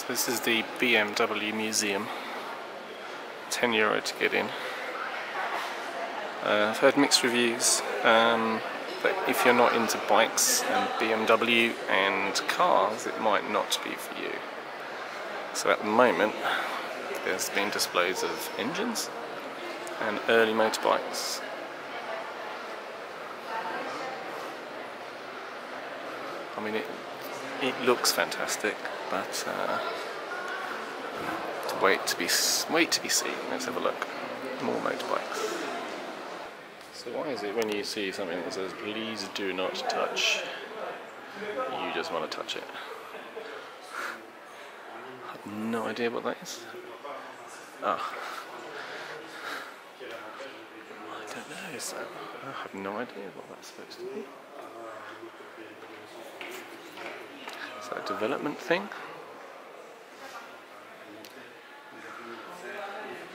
So this is the BMW Museum. €10 to get in. I've heard mixed reviews, but if you're not into bikes and BMW and cars, it might not be for you. So at the moment, there's been displays of engines and early motorbikes. I mean, it looks fantastic, but wait to be seen. Let's have a look. More motorbikes. So why is it when you see something that says please do not touch, you just want to touch it? I have no idea what that is. Ah, I don't know. So I have no idea what that's supposed to be. Is that a development thing?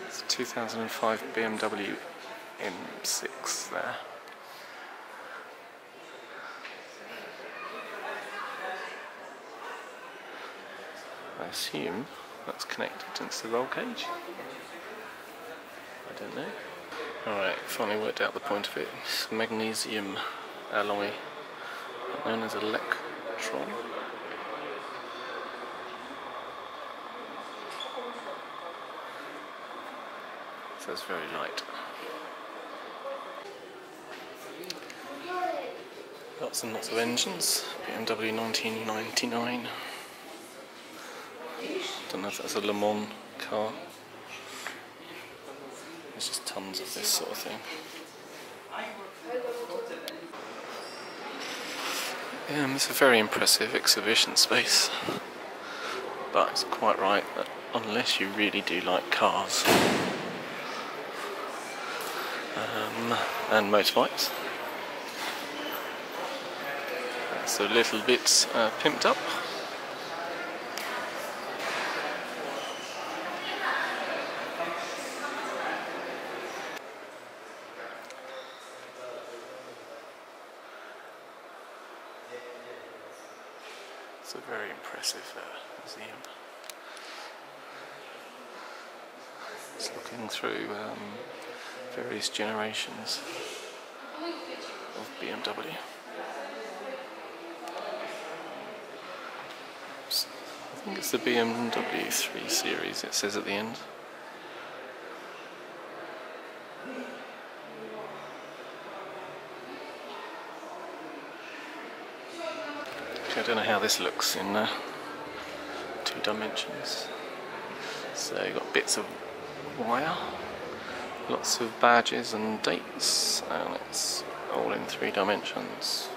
It's a 2005 BMW M6 there. I assume that's connected into the roll cage. I don't know. Alright, finally worked out the point of it. It's magnesium alloy, known as electron. So it's very light. Lots and lots of engines. BMW 1999. Don't know if that's a Le Mans car. There's just tons of this sort of thing. Yeah, it's a very impressive exhibition space. But it's quite right that unless you really do like cars and motorbikes, it's a little bit pimped up. It's a very impressive museum. It's looking through various generations of BMW. I think it's the BMW 3 Series, it says at the end. Okay, I don't know how this looks in 2 dimensions. So you've got bits of wire, lots of badges and dates, and it's all in 3 dimensions.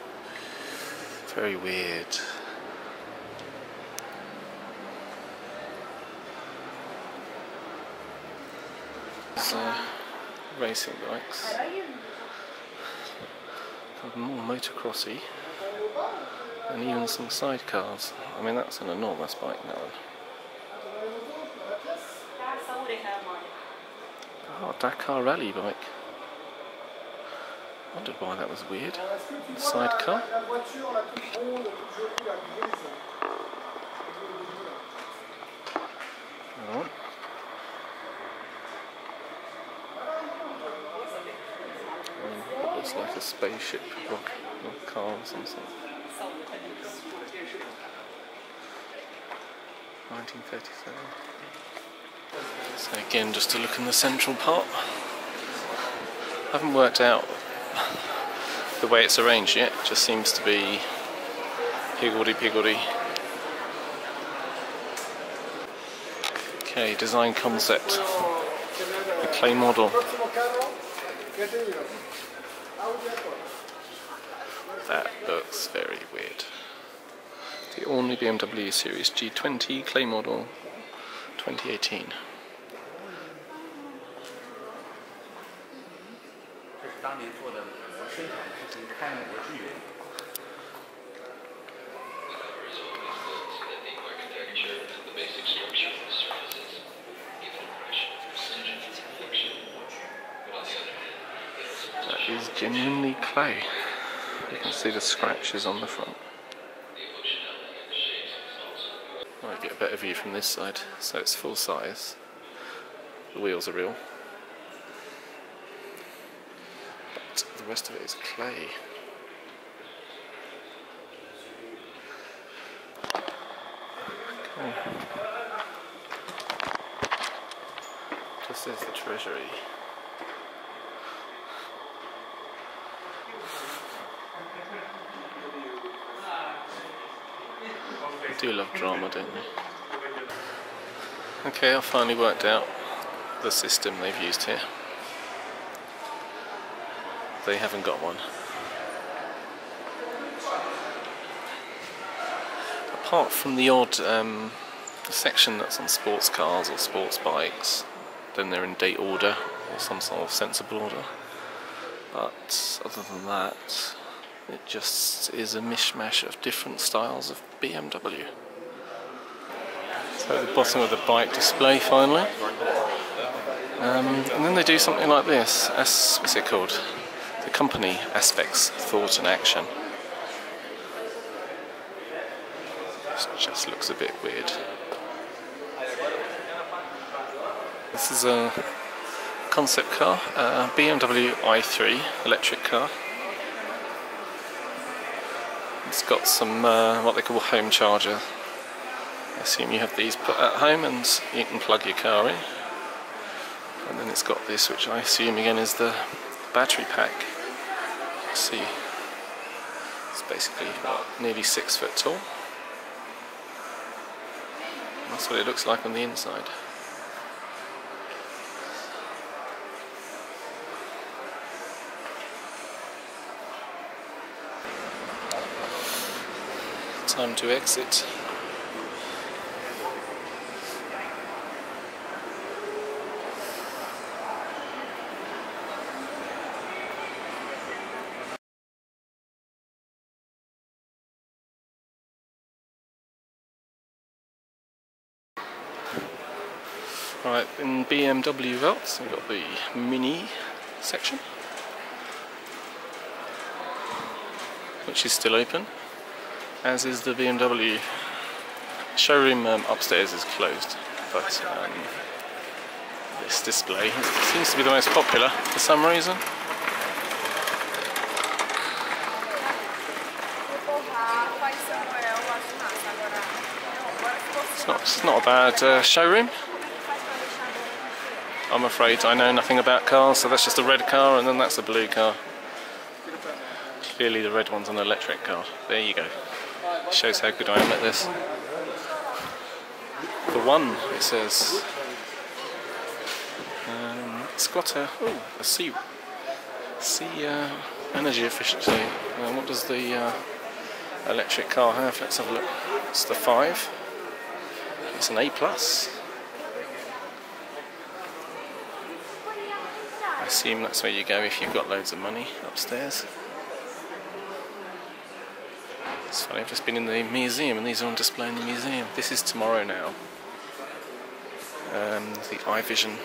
Very weird. Racing bikes, more motocrossy, and even some sidecars. I mean, that's an enormous bike now. Oh, Dakar rally bike. I wondered why that was weird. Sidecar. Another one. It's like a spaceship rock or car or something. 1937. So again, just to look in the central part. I haven't worked out the way it's arranged yet. It just seems to be higgledy-piggledy. Okay, design concept. The clay model. That looks very weird. The all-new BMW Series G20 clay model 2018. That is genuinely clay. You can see the scratches on the front. get a better view from this side. So it's full size, the wheels are real, but the rest of it is clay. Cool. This is the Treasury. I do love drama, don't you? Okay, I finally worked out the system they've used here. They haven't got one. Apart from the odd section that's on sports cars or sports bikes, then they're in date order or some sort of sensible order. But other than that, it just is a mishmash of different styles of BMW. So the bottom of the bike display finally. And then they do something like this. What's it called? The company aspects, thought and action. This just looks a bit weird. This is a concept car, a BMW i3 electric car. It's got some what they call home charger. I assume you have these put at home and you can plug your car in. And then it's got this, which I assume again is the battery pack. Let's see, it's basically what, nearly 6 foot tall. That's what it looks like on the inside. Time to exit. Right, in BMW Welt, we've got the Mini section, which is still open. As is the BMW showroom. Upstairs is closed, but this display seems to be the most popular for some reason. It's not a bad showroom. I'm afraid I know nothing about cars, so that's just a red car, and then that's a blue car. Clearly the red one's an electric car. There you go. Shows how good I am at this. The one, it says. It's got a C energy efficiency. What does the electric car have? Let's have a look. It's the 5. It's an A+. I assume that's where you go if you've got loads of money upstairs. It's funny, I've just been in the museum and these are on display in the museum. This is tomorrow now. The iVision